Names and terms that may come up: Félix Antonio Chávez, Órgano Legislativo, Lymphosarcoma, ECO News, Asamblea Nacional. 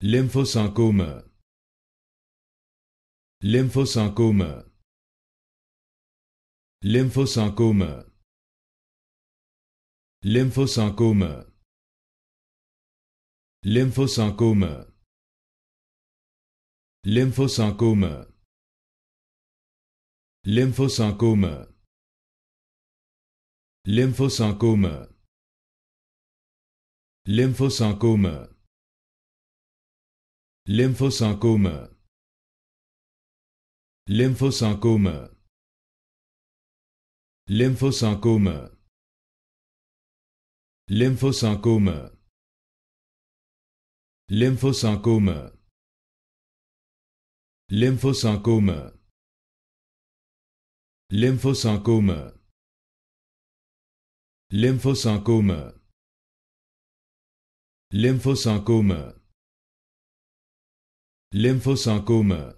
Lymphosarcoma. Lymphosarcoma. Lymphosarcoma. Lymphosarcoma. Lymphosarcoma. Lymphosarcoma. Lymphosarcoma. Lymphosarcoma. Lymphosarcoma. Lymphosarcoma. Lymphosarcoma. Lymphosarcoma. Lymphosarcoma. Lymphosarcoma. Lymphosarcoma. Lymphosarcoma. Lymphosarcoma. Lymphosarcoma. Lymphosarcoma.